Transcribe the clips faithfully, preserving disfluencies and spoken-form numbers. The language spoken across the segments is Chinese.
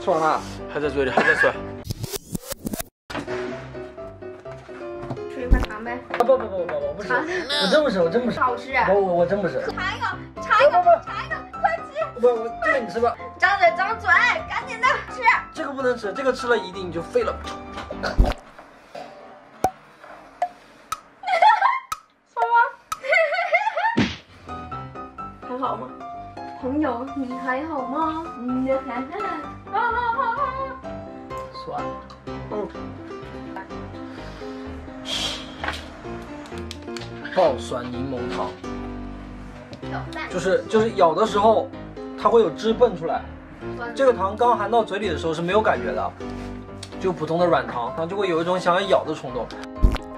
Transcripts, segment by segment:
吃完了，还在嘴里，还在吃。吃一块糖呗。不不不不不，我不吃，我真不吃，我真不吃。好吃。我我我真不吃。尝一口，尝一口，尝一口，快吃！不，我这个你吃吧。张嘴，张嘴，赶紧的吃。这个不能吃，这个吃了一定你就废了。 好吗？朋友，你还好吗？嗯，哈哈，哈哈哈哈。算了，嗯，爆酸柠檬糖，就是就是咬的时候，它会有汁蹦出来。这个糖刚含到嘴里的时候是没有感觉的，就普通的软糖，它就会有一种想要咬的冲动。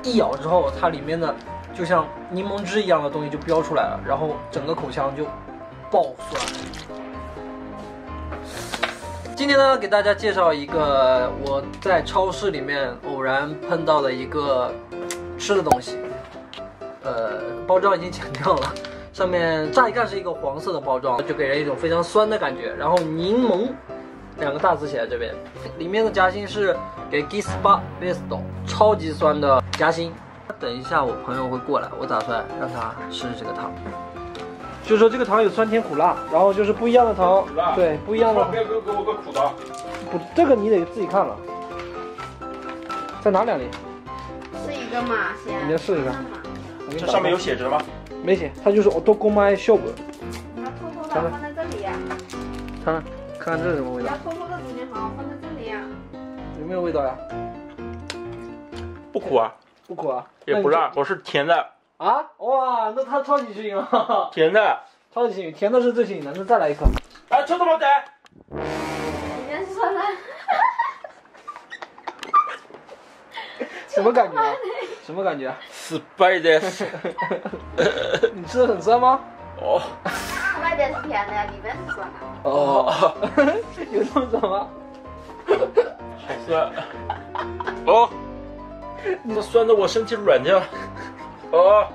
一咬之后，它里面的。 就像柠檬汁一样的东西就飙出来了，然后整个口腔就爆酸。今天呢，给大家介绍一个我在超市里面偶然碰到的一个吃的东西，呃，包装已经剪掉了，上面乍一看是一个黄色的包装，就给人一种非常酸的感觉。然后柠檬两个大字写在这边，里面的夹心是给 Gisba Vesto 超级酸的夹心。 等一下，我朋友会过来，我打算让他试试这个糖。就是说这个糖有酸甜苦辣，然后就是不一样的糖，对，不一样的。不要给我个苦的。不，这个你得自己看了。在哪两粒？是一个嘛先。你要试试看。这上面有写着吗？没写，它就是我都公卖效果。你要偷偷的放在这里。尝尝，看看这是什么味道。你要偷偷的指定好，放在这里。有没有味道呀？不苦啊。 不苦啊，也不辣，我是甜的啊！哇，那他超级幸运了，甜的，超级幸运，甜的是最幸运的，那再来一颗。哎，吃什么的？你先说来。什么感觉？什么感觉？失败的。你吃的很酸吗？哦。外边是甜的，里面是酸的。哦。有这么酸吗？好酸。哦。 你这酸的我身体软掉了，哦，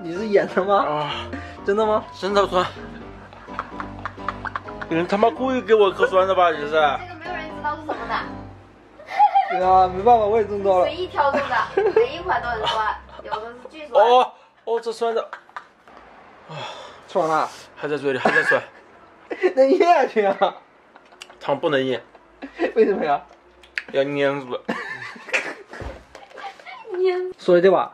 你是演的吗？啊，真的吗？真的酸，有人他妈故意给我磕酸的吧？你是？这个没有人知道是什么的。对啊，没办法，我也中招了。随意挑中的，每一款都很酸，有的是巨酸。哦哦，这酸的，啊，吃完了，还在嘴里，还在酸。那咽下去啊？糖不能咽。为什么呀？要粘住。 それでは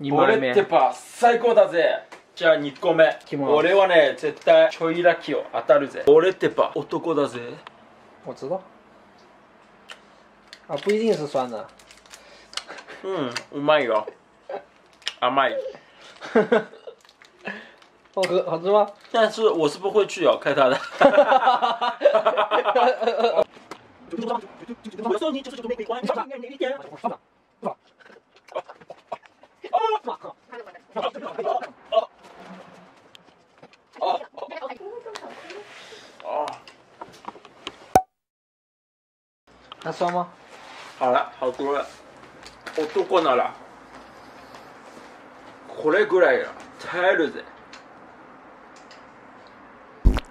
にまいめ。俺ってば最高だぜ。じゃあにこめ。俺はね絶対ちょいラッキーを当たるぜ。俺ってば男だぜ。我知道。啊，不一定是酸的。嗯，うまいよ。甘い。好喝，好吃吗？但是我是不会去咬开它的。我说你就是没没关系，你一点。 还酸吗？好了，好多了。男ならこれぐらいは耐えるぜ。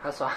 还酸。